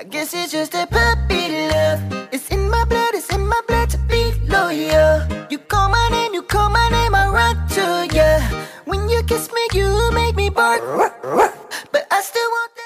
I guess it's just a puppy love. It's in my blood, it's in my blood to be loyal. You call my name, I run to ya. When you kiss me, you make me bark, but I still want